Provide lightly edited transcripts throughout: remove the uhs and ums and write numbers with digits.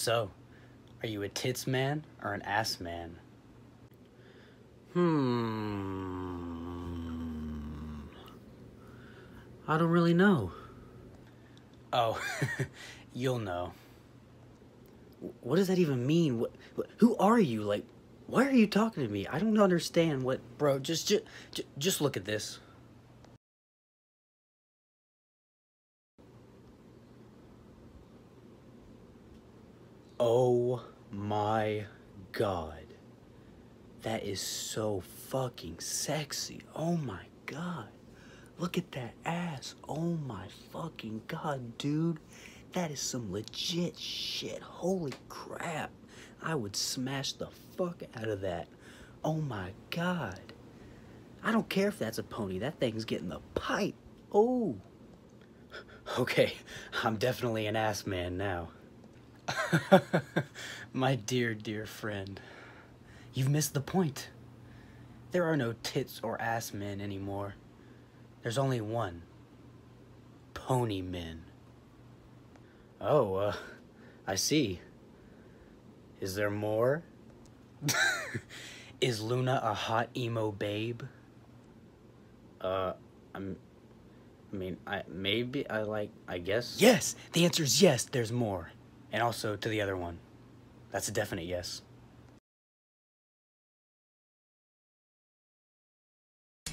So, are you a tits man or an ass man? I don't really know. Oh, you'll know. What does that even mean? Who are you? Like, why are you talking to me? I don't understand what... Bro, just look at this. Oh my God. That is so fucking sexy. Oh my God. Look at that ass. Oh my fucking God, dude. That is some legit shit. Holy crap. I would smash the fuck out of that. Oh my God. I don't care if that's a pony. That thing's getting the pipe. Oh. Okay, I'm definitely an ass man now. My dear, dear friend, you've missed the point. There are no tits or ass men anymore. There's only one. Pony men. Oh, I see. Is there more? Is Luna a hot emo babe? I guess. Yes, the answer is yes, there's more. And also to the other one. That's a definite yes.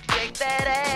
Take that ass.